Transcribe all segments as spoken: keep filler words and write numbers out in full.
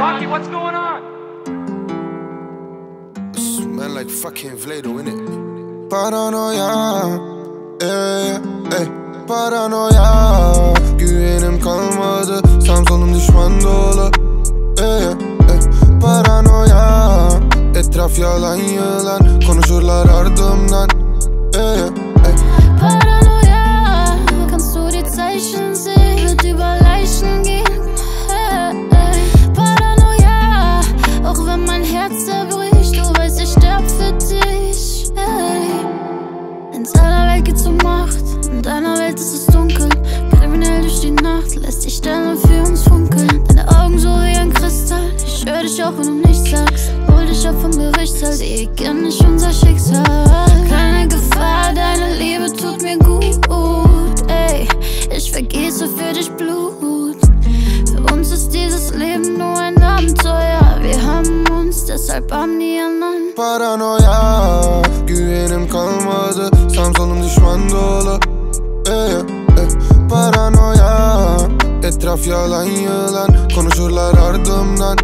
Rocky, what's going on? This man like fucking Vlado, innit? Paranoia, eh, eh, paranoia. Güvenim kalmadı, sağım solum düşman dolu. Eh, eh, paranoia. Etraf yalan yılan, konuşurlar ardımdan. Eh, eh, paranoia. Kannst du die Zeichen sehen? Wird über Leichen gehen. Lässt die Sterne für uns funkeln. Deine Augen so wie ein Kristall. Ich höre dich auch, wenn du nichts sagst. Hol dich ab vom Gerichtssaal. Sie kennen nicht unser Schicksal. Keine Gefahr, deine Liebe tut mir gut. Ey, ich vergieße für dich Blut. Für uns ist dieses Leben nur ein Abenteuer. Wir haben uns, deshalb haben die anderen. Paranoia, güvenim kalmadı. Sağım solum düşman dolu. Ey, ey, paranoia. Etraf yalan yılan, konuşurlar ardımdan.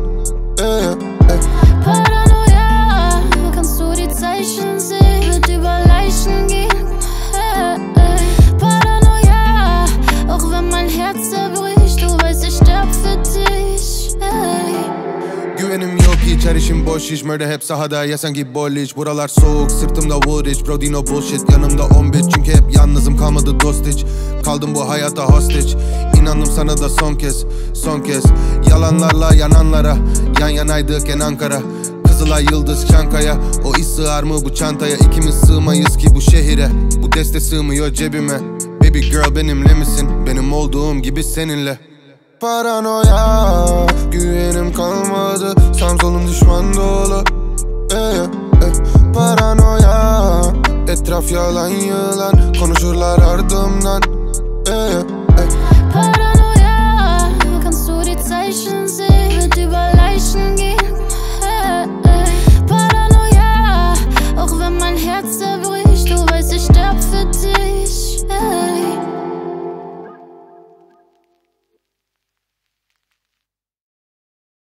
Ey, ey. Paranoia, kannst du die Zeichen sehen? Wird über Leichen gehen. Ey, ey. Paranoia, auch wenn mein Herz zerbricht, du weißt, ich sterb für dich. Ey. Güvenim yok hiç, her işim boş iş. Murder hep sahada, ya sen gibi boliç. Buralar soğuk, sırtımda woodish. Brody no bullshit, yanımda on bitch. Çünkü hep yalnızım, kalmadı dost hiç. Kaldım bu hayata hostage. İnandım sana da son kez, son kez. Yalanlarla yananlara, yan yanaydık en Ankara. Kızılay yıldız Çankaya, o iş sığar mı bu çantaya? İkimiz sığmayız ki bu şehire, bu deste sığmıyor cebime. Baby girl benimle misin? Benim olduğum gibi seninle. Paranoia, güvenim kalmadı. Sağım solum düşman dolu. Ey, ey, paranoia. Etraf yalan yılan, konuşurlar ardımdan.